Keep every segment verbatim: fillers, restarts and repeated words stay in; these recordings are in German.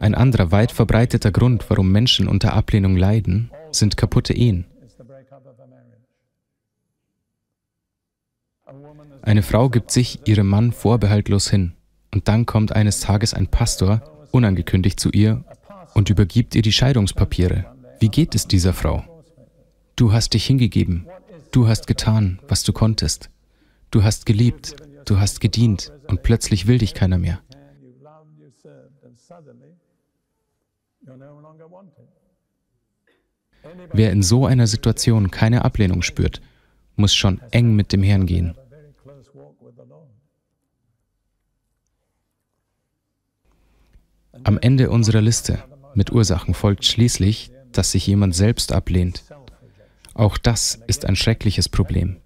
Ein anderer weit verbreiteter Grund, warum Menschen unter Ablehnung leiden, sind kaputte Ehen. Eine Frau gibt sich ihrem Mann vorbehaltlos hin und dann kommt eines Tages ein Pastor, unangekündigt zu ihr, und übergibt ihr die Scheidungspapiere. Wie geht es dieser Frau? Du hast dich hingegeben. Du hast getan, was du konntest. Du hast geliebt. Du hast gedient. Und plötzlich will dich keiner mehr. Wer in so einer Situation keine Ablehnung spürt, muss schon eng mit dem Herrn gehen. Am Ende unserer Liste mit Ursachen folgt schließlich, dass sich jemand selbst ablehnt. Auch das ist ein schreckliches Problem.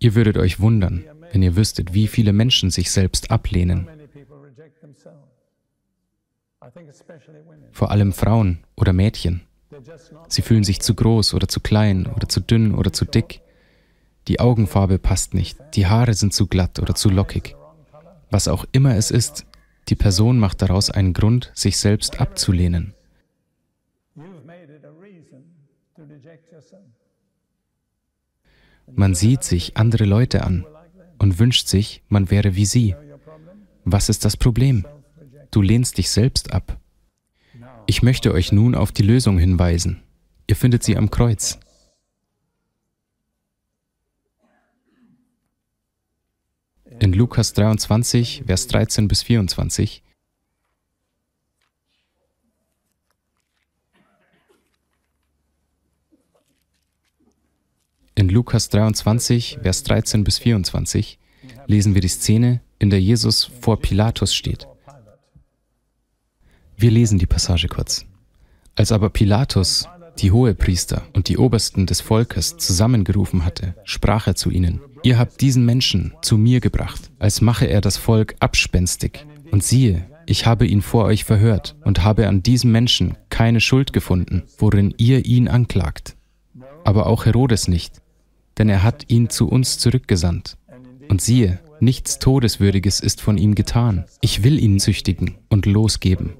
Ihr würdet euch wundern, wenn ihr wüsstet, wie viele Menschen sich selbst ablehnen. Vor allem Frauen oder Mädchen. Sie fühlen sich zu groß oder zu klein oder zu dünn oder zu dick. Die Augenfarbe passt nicht, die Haare sind zu glatt oder zu lockig. Was auch immer es ist, die Person macht daraus einen Grund, sich selbst abzulehnen. Man sieht sich andere Leute an und wünscht sich, man wäre wie sie. Was ist das Problem? Du lehnst dich selbst ab. Ich möchte euch nun auf die Lösung hinweisen. Ihr findet sie am Kreuz. In Lukas dreiundzwanzig, Vers dreizehn bis vierundzwanzig. In Lukas dreiundzwanzig, Vers dreizehn bis vierundzwanzig lesen wir die Szene, in der Jesus vor Pilatus steht. Wir lesen die Passage kurz. Als aber Pilatus die Hohepriester und die Obersten des Volkes zusammengerufen hatte, sprach er zu ihnen: Ihr habt diesen Menschen zu mir gebracht, als mache er das Volk abspenstig. Und siehe, ich habe ihn vor euch verhört und habe an diesem Menschen keine Schuld gefunden, worin ihr ihn anklagt. Aber auch Herodes nicht, denn er hat ihn zu uns zurückgesandt. Und siehe, nichts Todeswürdiges ist von ihm getan. Ich will ihn züchtigen und losgeben.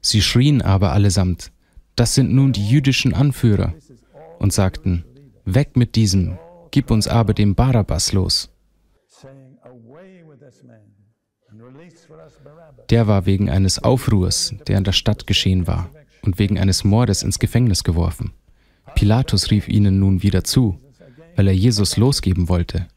Sie schrien aber allesamt: Das sind nun die jüdischen Anführer, und sagten: Weg mit diesem, gib uns aber den Barabbas los. Der war wegen eines Aufruhrs, der in der Stadt geschehen war, und wegen eines Mordes ins Gefängnis geworfen. Pilatus rief ihnen nun wieder zu, weil er Jesus losgeben wollte.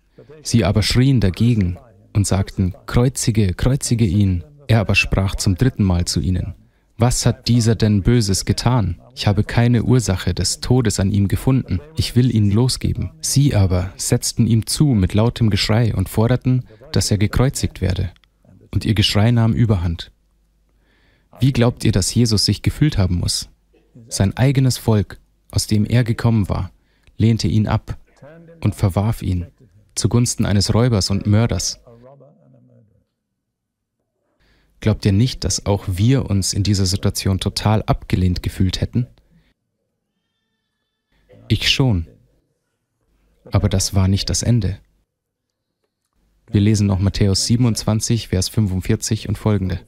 Sie aber schrien dagegen und sagten: Kreuzige, kreuzige ihn. Er aber sprach zum dritten Mal zu ihnen: Was hat dieser denn Böses getan? Ich habe keine Ursache des Todes an ihm gefunden. Ich will ihn losgeben. Sie aber setzten ihm zu mit lautem Geschrei und forderten, dass er gekreuzigt werde. Und ihr Geschrei nahm Überhand. Wie glaubt ihr, dass Jesus sich gefühlt haben muss? Sein eigenes Volk, aus dem er gekommen war, lehnte ihn ab und verwarf ihn zugunsten eines Räubers und Mörders. Glaubt ihr nicht, dass auch wir uns in dieser Situation total abgelehnt gefühlt hätten? Ich schon. Aber das war nicht das Ende. Wir lesen noch Matthäus siebenundzwanzig, Vers fünfundvierzig und folgende.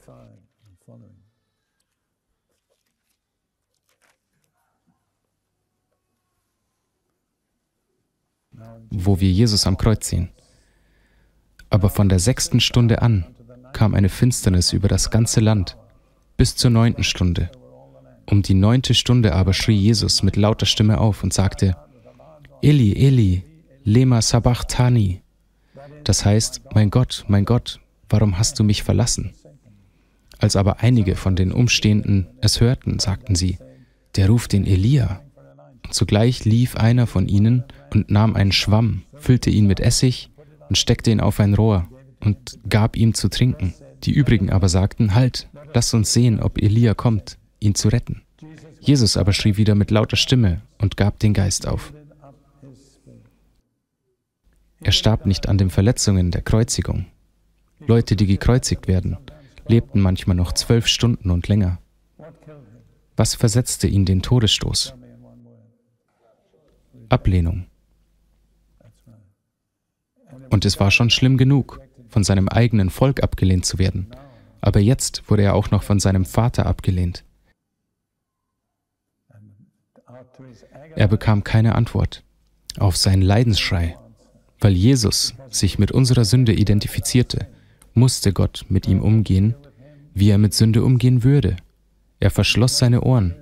Wo wir Jesus am Kreuz sehen. Aber von der sechsten Stunde an kam eine Finsternis über das ganze Land, bis zur neunten Stunde. Um die neunte Stunde aber schrie Jesus mit lauter Stimme auf und sagte: Eli, Eli, Lema Sabachthani. Das heißt: Mein Gott, mein Gott, warum hast du mich verlassen? Als aber einige von den Umstehenden es hörten, sagten sie: Der ruft den Elia. Und zugleich lief einer von ihnen und nahm einen Schwamm, füllte ihn mit Essig und steckte ihn auf ein Rohr und gab ihm zu trinken. Die übrigen aber sagten: Halt, lasst uns sehen, ob Elia kommt, ihn zu retten. Jesus aber schrie wieder mit lauter Stimme und gab den Geist auf. Er starb nicht an den Verletzungen der Kreuzigung. Leute, die gekreuzigt werden, lebten manchmal noch zwölf Stunden und länger. Was versetzte ihn den Todesstoß? Ablehnung. Und es war schon schlimm genug, von seinem eigenen Volk abgelehnt zu werden. Aber jetzt wurde er auch noch von seinem Vater abgelehnt. Er bekam keine Antwort auf seinen Leidensschrei. Weil Jesus sich mit unserer Sünde identifizierte, musste Gott mit ihm umgehen, wie er mit Sünde umgehen würde. Er verschloss seine Ohren,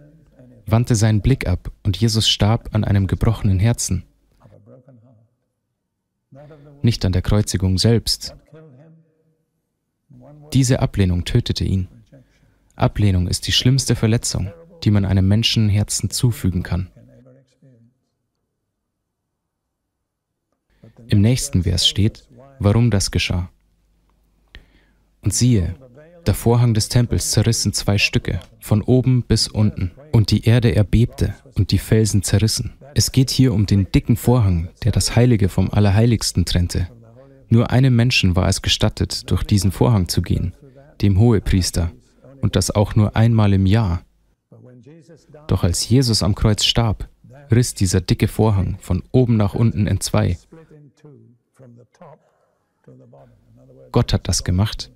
wandte seinen Blick ab und Jesus starb an einem gebrochenen Herzen. Nicht an der Kreuzigung selbst. Diese Ablehnung tötete ihn. Ablehnung ist die schlimmste Verletzung, die man einem Menschenherzen zufügen kann. Im nächsten Vers steht, warum das geschah. Und siehe, der Vorhang des Tempels zerriss in zwei Stücke, von oben bis unten, und die Erde erbebte und die Felsen zerrissen. Es geht hier um den dicken Vorhang, der das Heilige vom Allerheiligsten trennte. Nur einem Menschen war es gestattet, durch diesen Vorhang zu gehen, dem Hohepriester, und das auch nur einmal im Jahr. Doch als Jesus am Kreuz starb, riss dieser dicke Vorhang von oben nach unten entzwei. Gott hat das gemacht.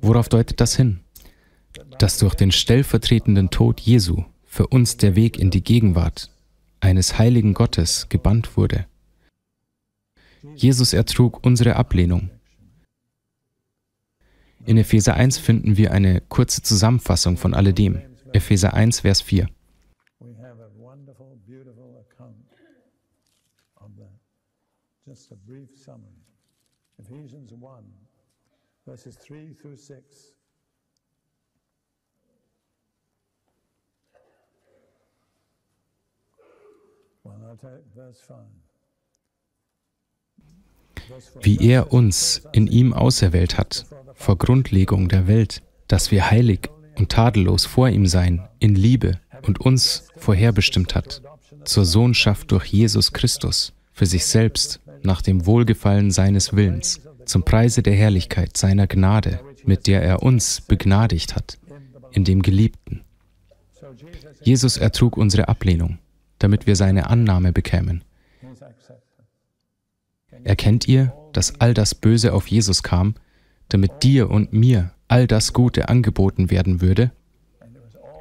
Worauf deutet das hin? Dass durch den stellvertretenden Tod Jesu für uns der Weg in die Gegenwart eines heiligen Gottes gebannt wurde. Jesus ertrug unsere Ablehnung. In Epheser eins finden wir eine kurze Zusammenfassung von alledem. Epheser eins, Vers vier. Ephesians one, verses three through six. Wie er uns in ihm auserwählt hat, vor Grundlegung der Welt, dass wir heilig und tadellos vor ihm seien, in Liebe, und uns vorherbestimmt hat, zur Sohnschaft durch Jesus Christus, für sich selbst, nach dem Wohlgefallen seines Willens, zum Preise der Herrlichkeit seiner Gnade, mit der er uns begnadigt hat, in dem Geliebten. Jesus ertrug unsere Ablehnung, damit wir seine Annahme bekämen. Erkennt ihr, dass all das Böse auf Jesus kam, damit dir und mir all das Gute angeboten werden würde?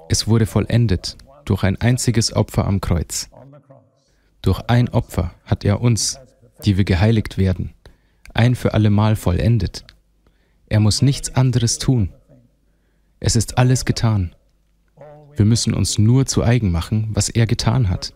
Es wurde vollendet durch ein einziges Opfer am Kreuz. Durch ein Opfer hat er uns, die wir geheiligt werden, ein für allemal vollendet. Er muss nichts anderes tun. Es ist alles getan. Wir müssen uns nur zu eigen machen, was er getan hat.